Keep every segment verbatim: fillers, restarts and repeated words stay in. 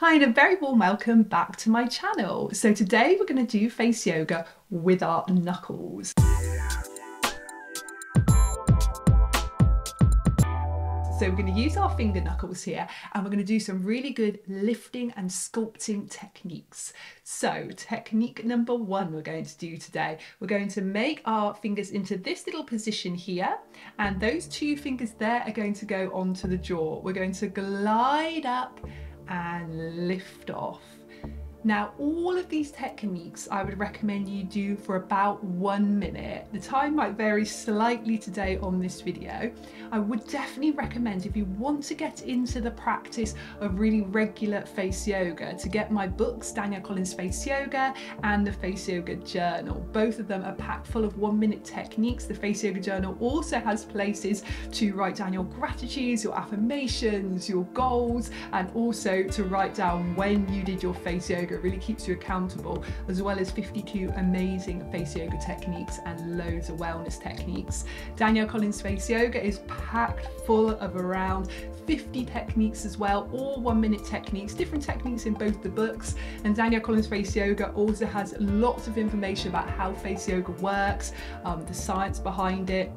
Hi and a very warm welcome back to my channel. So today we're going to do face yoga with our knuckles. So we're going to use our finger knuckles here and we're going to do some really good lifting and sculpting techniques. So technique number one we're going to do today, we're going to make our fingers into this little position here and those two fingers there are going to go onto the jaw. We're going to glide up and lift off. Now all of these techniques I would recommend you do for about one minute. The time might vary slightly today on this video. I would definitely recommend if you want to get into the practice of really regular face yoga to get my books, Danielle Collins Face Yoga and the Face Yoga Journal. Both of them are packed full of one minute techniques. The Face Yoga Journal also has places to write down your gratitudes, your affirmations, your goals, and also to write down when you did your face yoga. It really keeps you accountable, as well as fifty-two amazing face yoga techniques and loads of wellness techniques. Danielle Collins Face Yoga is packed full of around fifty techniques as well, all one minute techniques, different techniques in both the books. And Danielle Collins Face Yoga also has lots of information about how face yoga works, um, the science behind it,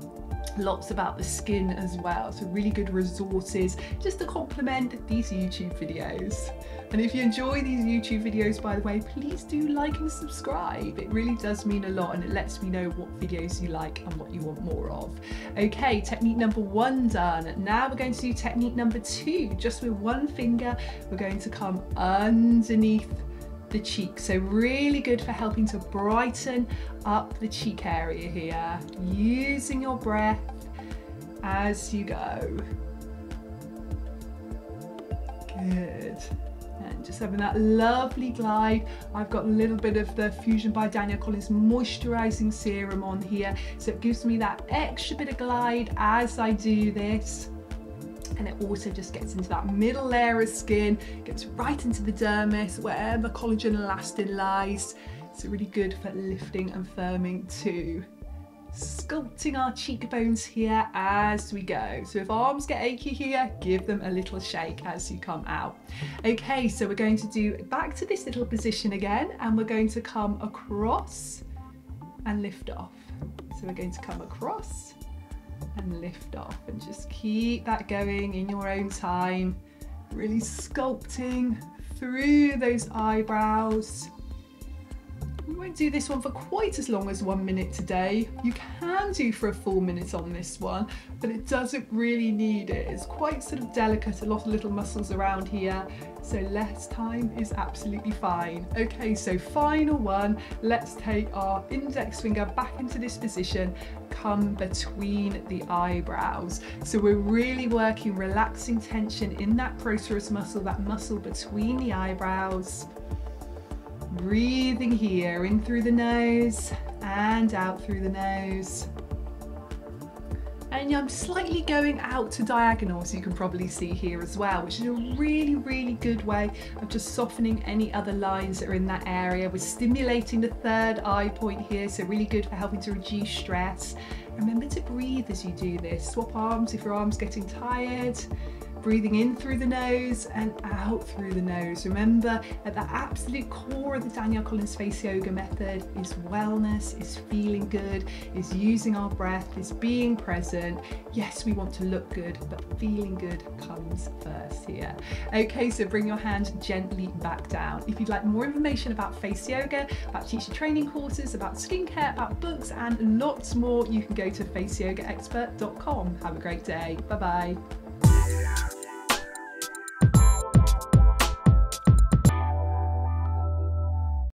lots about the skin as well, so really good resources just to complement these YouTube videos. And if you enjoy these YouTube videos, by the way, please do like and subscribe. It really does mean a lot and it lets me know what videos you like and what you want more of. Okay, technique number one done. Now we're going to do technique number two. Just with one finger, we're going to come underneath the cheek, so really good for helping to brighten up the cheek area here, using your breath as you go. Good. And just having that lovely glide. I've got a little bit of the Fusion by Danielle Collins Moisturizing Serum on here, so it gives me that extra bit of glide as I do this. And it also just gets into that middle layer of skin, gets right into the dermis, where the collagen elastin lies. It's really good for lifting and firming too. Sculpting our cheekbones here as we go. So if arms get achy here, give them a little shake as you come out. Okay, so we're going to do back to this little position again, and we're going to come across and lift off. So we're going to come across and lift off, and just keep that going in your own time, really sculpting through those eyebrows. We won't do this one for quite as long as one minute today. You can do for a full minute on this one, but it doesn't really need it. It's quite sort of delicate, a lot of little muscles around here, so less time is absolutely fine. Okay, so final one. Let's take our index finger back into this position, come between the eyebrows. So we're really working relaxing tension in that procerus muscle, that muscle between the eyebrows. Breathing here, in through the nose and out through the nose. And I'm slightly going out to diagonals, you can probably see here as well, which is a really, really good way of just softening any other lines that are in that area. We're stimulating the third eye point here, so really good for helping to reduce stress. Remember to breathe as you do this. Swap arms if your arm's getting tired. Breathing in through the nose and out through the nose. Remember, at the absolute core of the Danielle Collins Face Yoga method is wellness, is feeling good, is using our breath, is being present. Yes, we want to look good, but feeling good comes first here. Okay, so bring your hand gently back down. If you'd like more information about face yoga, about teacher training courses, about skincare, about books, and lots more, you can go to face yoga expert dot com. Have a great day. Bye-bye. Yeah.